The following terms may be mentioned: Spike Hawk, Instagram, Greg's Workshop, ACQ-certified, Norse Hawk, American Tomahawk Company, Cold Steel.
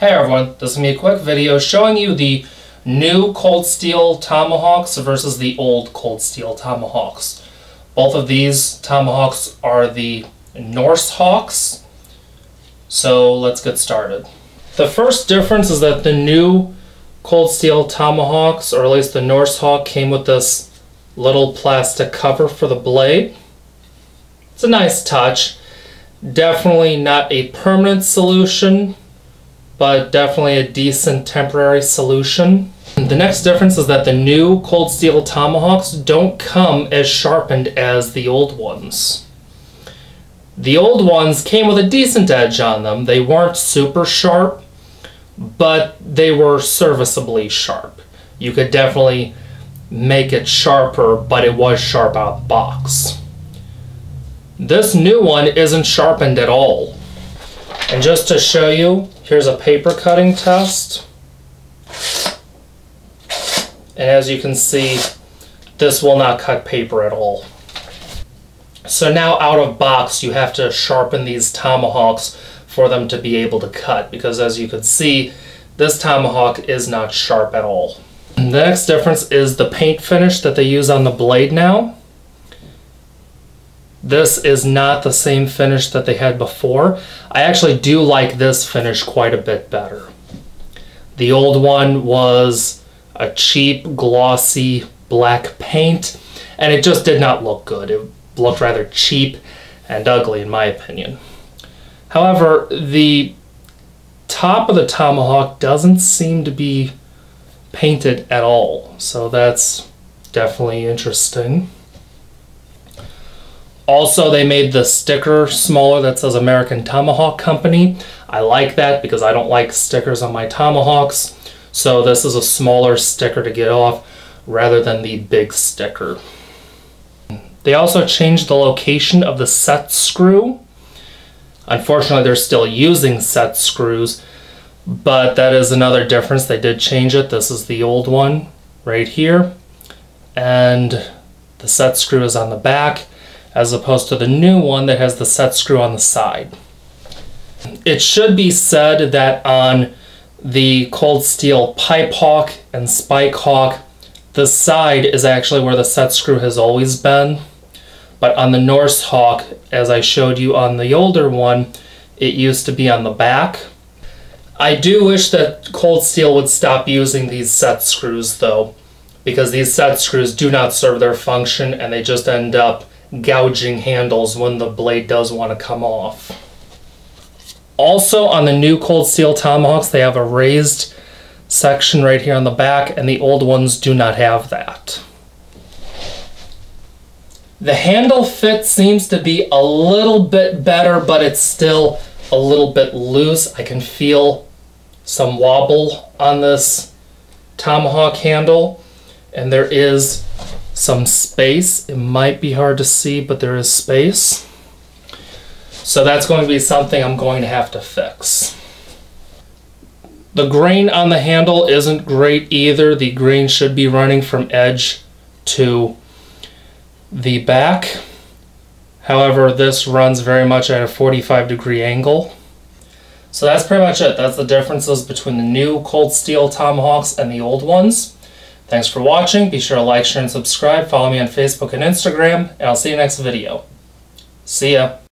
Hey everyone, this is going to be a quick video showing you the new Cold Steel Tomahawks versus the old Cold Steel Tomahawks. Both of these Tomahawks are the Norse Hawks, so let's get started. The first difference is that the new Cold Steel Tomahawks, or at least the Norse Hawk, came with this little plastic cover for the blade. It's a nice touch. Definitely not a permanent solution, but definitely a decent temporary solution. The next difference is that the new Cold Steel Tomahawks don't come as sharpened as the old ones. The old ones came with a decent edge on them. They weren't super sharp, but they were serviceably sharp. You could definitely make it sharper, but it was sharp out of the box. This new one isn't sharpened at all. And just to show you, here's a paper cutting test. And as you can see, this will not cut paper at all. So now out of box, you have to sharpen these tomahawks for them to be able to cut, because as you can see, this tomahawk is not sharp at all. And the next difference is the paint finish that they use on the blade now. This is not the same finish that they had before. I actually do like this finish quite a bit better. The old one was a cheap, glossy black paint, and it just did not look good. It looked rather cheap and ugly in my opinion. However, the top of the tomahawk doesn't seem to be painted at all, so that's definitely interesting. Also, they made the sticker smaller that says American Tomahawk Company. I like that because I don't like stickers on my tomahawks. So this is a smaller sticker to get off rather than the big sticker. They also changed the location of the set screw. Unfortunately, they're still using set screws, but that is another difference. They did change it. This is the old one right here. And the set screw is on the back, as opposed to the new one that has the set screw on the side. It should be said that on the Cold Steel Pipe Hawk and Spike Hawk, the side is actually where the set screw has always been. But on the Norse Hawk, as I showed you on the older one, it used to be on the back. I do wish that Cold Steel would stop using these set screws though, because these set screws do not serve their function and they just end up gouging handles when the blade does want to come off. Also, on the new Cold Steel Tomahawks, they have a raised section right here on the back, and the old ones do not have that. The handle fit seems to be a little bit better, but it's still a little bit loose. I can feel some wobble on this tomahawk handle, and there is some space. It might be hard to see, but there is space. So that's going to be something I'm going to have to fix. The grain on the handle isn't great either. The grain should be running from edge to the back. However, this runs very much at a 45-degree angle. So that's pretty much it. That's the differences between the new Cold Steel Tomahawks and the old ones. Thanks for watching. Be sure to like, share, and subscribe. Follow me on Facebook and Instagram, and I'll see you next video. See ya.